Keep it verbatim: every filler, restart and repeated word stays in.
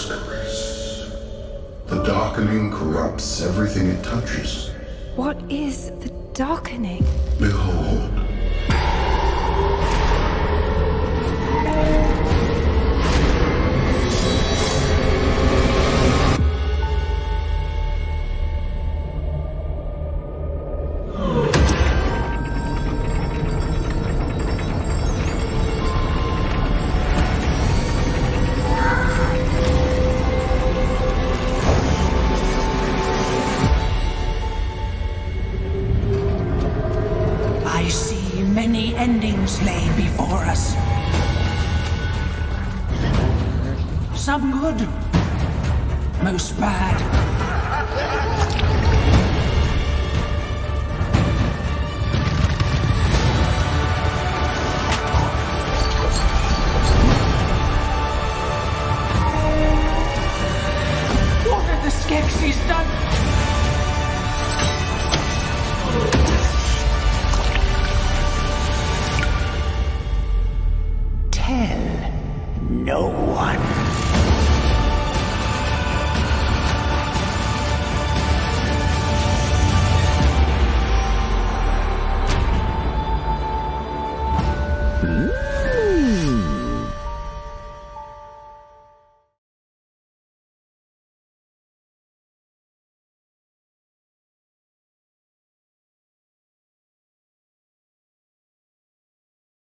Skeksis. The darkening corrupts everything it touches. What is the darkening? Behold. Many endings lay before us. Some good, most bad. What have the Skeksis done?